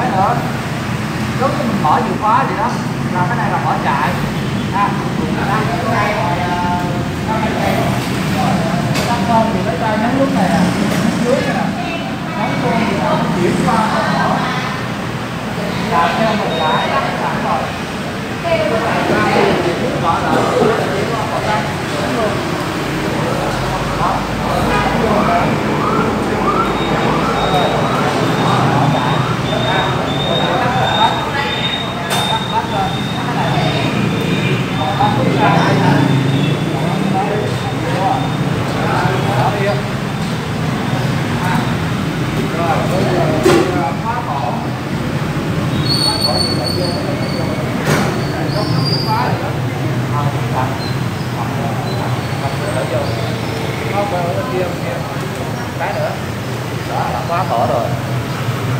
Đấy nữa, lúc mình mở chìa khóa gì đó là cái này là bỏ chạy ha. Rồi thì lấy tay nhấn nút này nè, dưới nè, nắm con thì nó chuyển qua làm theo một cái là sẵn rồi. Lúc này ra thì nút bỏ là chuyển qua một cái đúng luôn. Đó. Cái nữa đó là khóa bỏ rồi,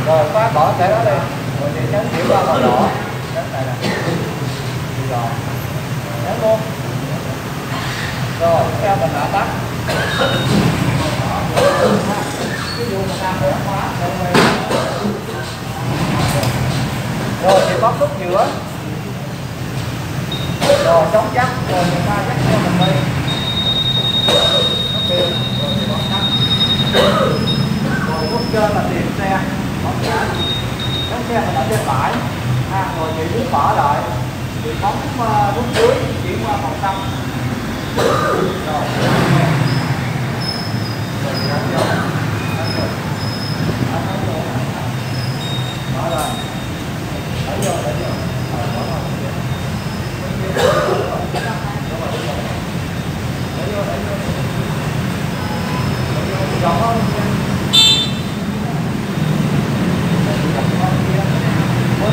rồi khóa bỏ cái đó đi, rồi thì nhấn chuyển qua màu đỏ, cái này là rồi nhấn luôn, rồi theo mình đã tắt. Ví dụ mình đang mở khóa rồi thì bấm nút giữa, rồi chống dắt, rồi người ta dắt theo mình đi. Rồi bấm tắt. Rồi bút trên là tìm xe, bấm tắt. Bấm xe mình ở bên phải. À, rồi chị muốn bỏ lại, chị bấm nút dưới chuyển qua màu xanh.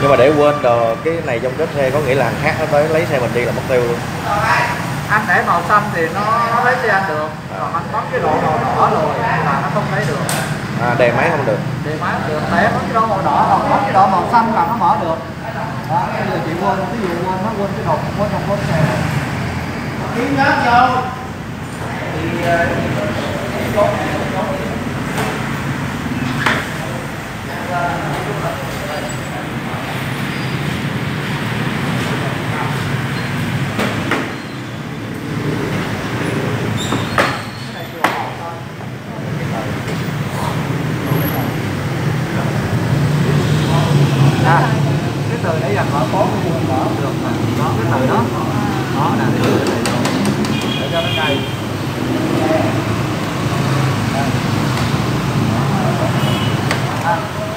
Nhưng mà để quên đồ cái này trong kết xe có nghĩa là hàng khác nó tới lấy xe mình đi là mất tiêu luôn. Anh để màu xanh thì nó lấy xe anh được, còn anh có cái độ màu đỏ rồi là nó không lấy được. À, đề máy không được. Đề máy không được, để có cái độ màu đỏ, còn có cái độ màu xanh là nó mở được. Đó, bây giờ chị quên, ví dụ quên nó quên cái đồ quên trong cốp xe. Kiếm nhớ vô.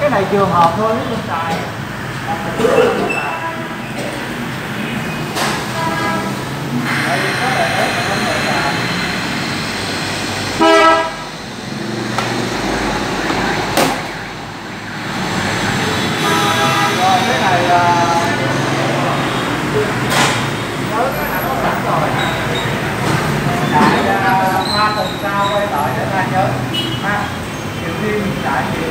Thì này trường hợp thôi chứ không xài. Rồi cái này là nhớ cái này nó sẵn rồi. Tại qua tuần sau quay lại để ta nhớ. Ha. Điều riêng tại vì